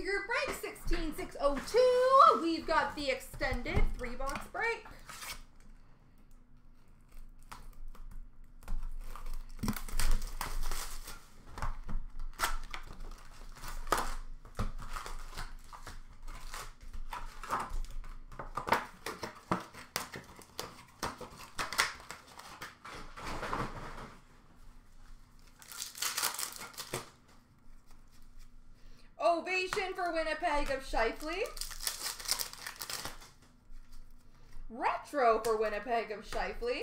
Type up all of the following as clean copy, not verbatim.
the group break, 16,602. We've got the extended 3-box break. Ovation for Winnipeg of Shifley. Retro for Winnipeg of Shifley.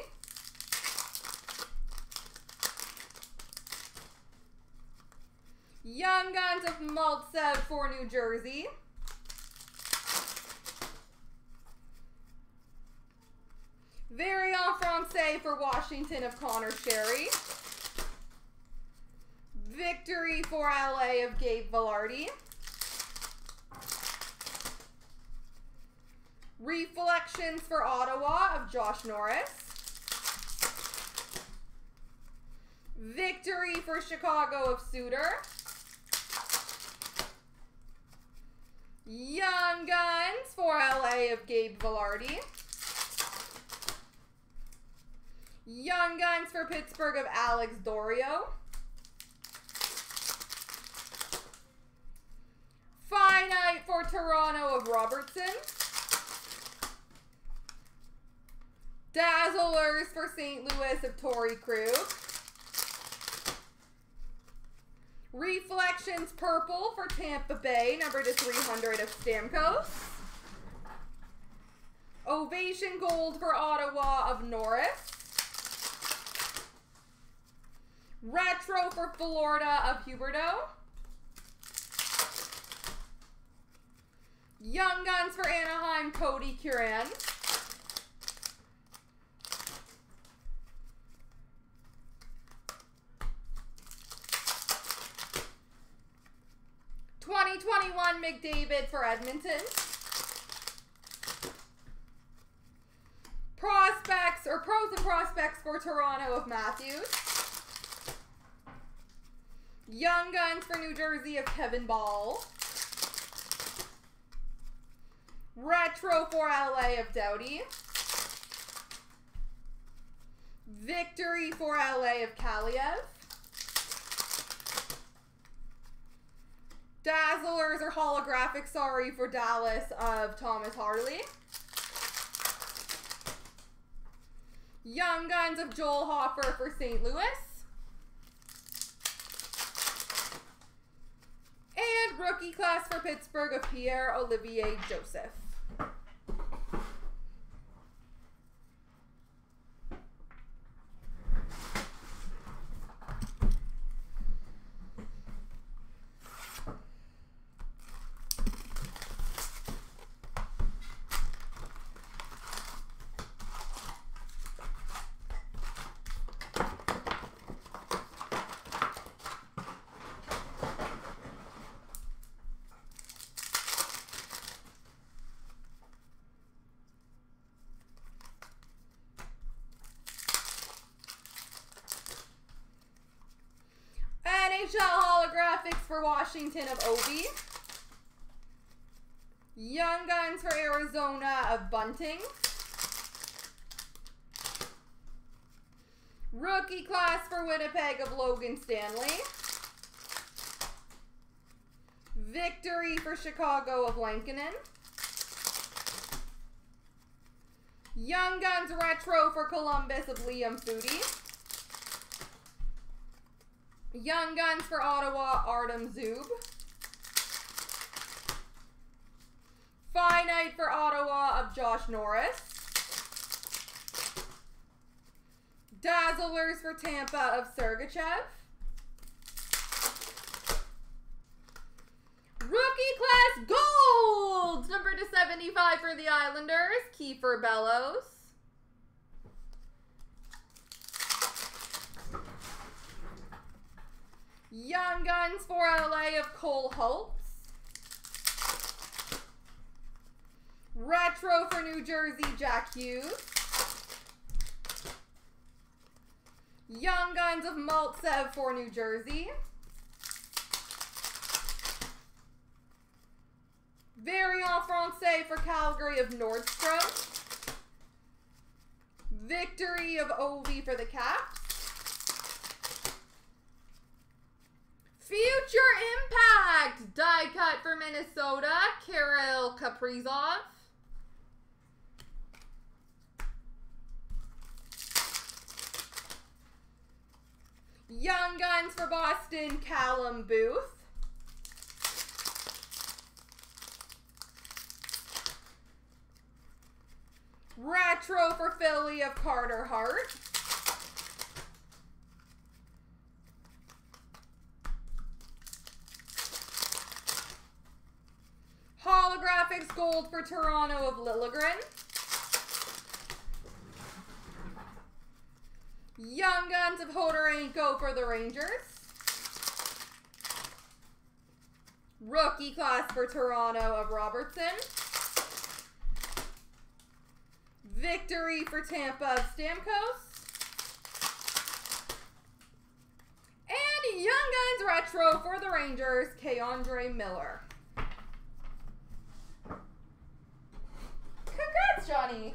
Young Guns of Maltsev for New Jersey. Variant Francais for Washington of Connor Sherry. Victory for LA of Gabe Vilardi. Reflections for Ottawa of Josh Norris. Victory for Chicago of Suter. Young Guns for LA of Gabe Vilardi. Young Guns for Pittsburgh of Alex D'Orio. Finite for Toronto of Robertson. Dazzlers for St. Louis of Torrey Krug. Reflections purple for Tampa Bay, number to 300 of Stamkos. Ovation gold for Ottawa of Norris. Retro for Florida of Huberdeau. Young Guns for Anaheim, Cody Curran. '21 McDavid for Edmonton. Prospects or pros and prospects for Toronto of Matthews. Young Guns for New Jersey of Kevin Ball. Retro for LA of Doughty. Victory for LA of Kaliyev. Dazzlers or holographic, sorry, for Dallas of Thomas Harley. Young Guns of Joel Hoffer for St. Louis. And rookie class for Pittsburgh of Pierre-Olivier Joseph. NHL holographics for Washington of Obi. Young Guns for Arizona of Bunting. Rookie class for Winnipeg of Logan Stanley. Victory for Chicago of Lankinen. Young Guns retro for Columbus of Liam Foodie. Young Guns for Ottawa, Artem Zub. Finite for Ottawa of Josh Norris. Dazzlers for Tampa of Sergachev. Rookie class gold! Number to 75 for the Islanders, Kiefer Bellows. Young Guns for LA of Cole Holtz. Retro for New Jersey, Jack Hughes. Young Guns of Maltsev for New Jersey. Variant Francais for Calgary of Nordstrom. Victory of Ovi for the Caps. Future Impact, die cut for Minnesota, Kirill Kaprizov. Young Guns for Boston, Callum Booth. Retro for Philly of Carter Hart. Holographics Gold for Toronto of Liljegren. Young Guns of Hodoranko for the Rangers. Rookie Class for Toronto of Robertson. Victory for Tampa of Stamkos. And Young Guns Retro for the Rangers, Keandre Miller. Congrats, Johnny.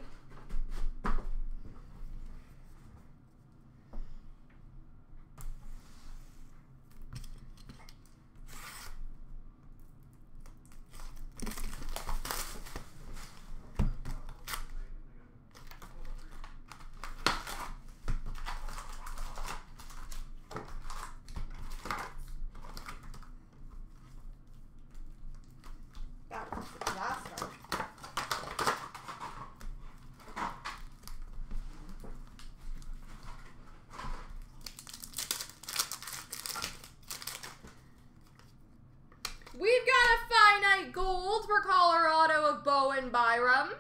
Gold for Colorado of Bowen Byram.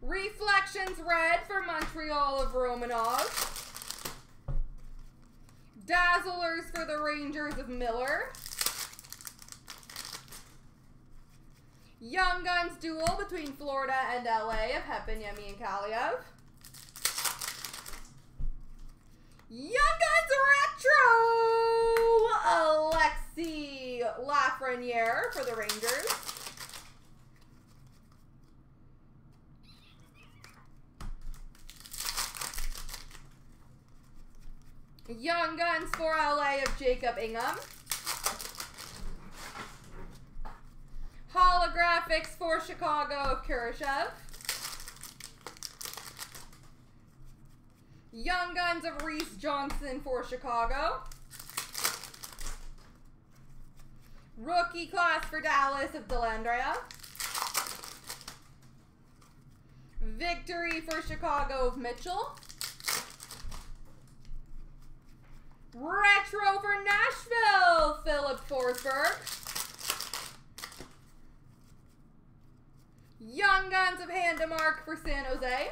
Reflections Red for Montreal of Romanov. Dazzlers for the Rangers of Miller. Young Guns Duel between Florida and LA of Hepin, Yemi, and Kaliyev. Young Guns Retro, Alexi Lafreniere for the Rangers. Young Guns for LA of Jacob Ingham. Holographics for Chicago of Kuryshev. Young Guns of Reese Johnson for Chicago. Rookie Class for Dallas of Delandrea. Victory for Chicago of Mitchell. Retro for Nashville, Philip Forsberg. Young Guns of Handemarque for San Jose.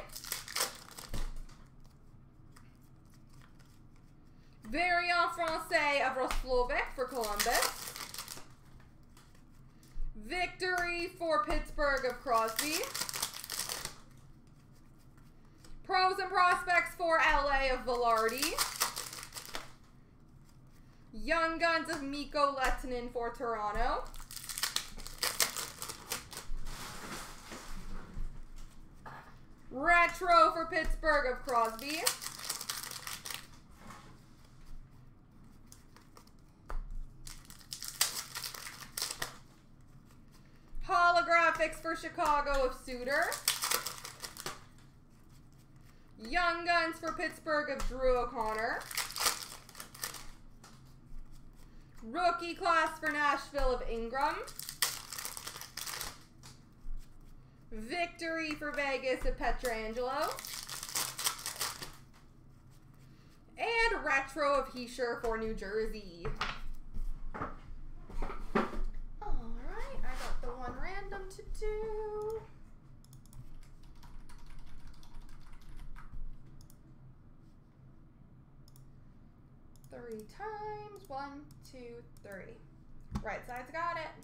Variant Francais of Roslovic for Columbus. Victory for Pittsburgh of Crosby. Pros and Prospects for LA of Vilardi. Young Guns of Mikko Lettinen for Toronto. Retro for Pittsburgh of Crosby. Holographics for Chicago of Suter. Young Guns for Pittsburgh of Drew O'Connor. Rookie Class for Nashville of Ingram. Victory for Vegas of Petrangelo. And Retro of Heesher for New Jersey. Three times. One, two, three. Right side's got it.